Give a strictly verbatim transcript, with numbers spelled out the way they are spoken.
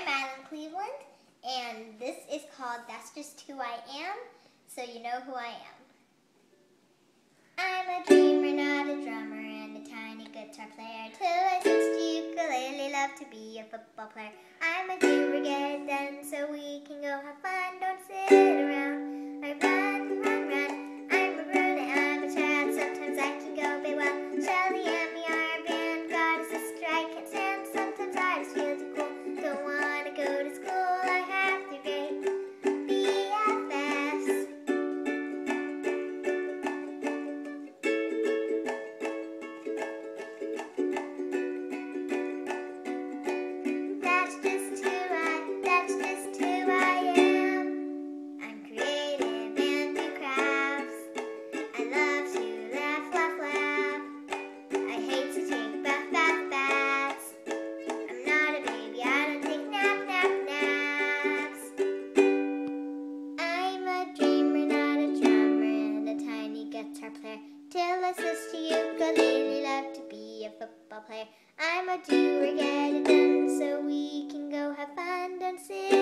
I'm Adeline Cleveland, and this is called That's Just Who I Am, so you know who I am. I'm a dreamer, not a drummer, and a tiny guitar player. Till I switched to ukulele, love to be a football player. I'm a dreamer, get it done, so we can go have fun, don't sit around. I run, run, run. I'm a brunette, I'm a child, sometimes I can go big well. Shelly and me are a band, God is a sister I can't stand. Sometimes I just feel too cool, don't want to go to school. Till I switch to ukulele, love to be a football player. I'm a doer, get it done, so we can go have fun, don't sit.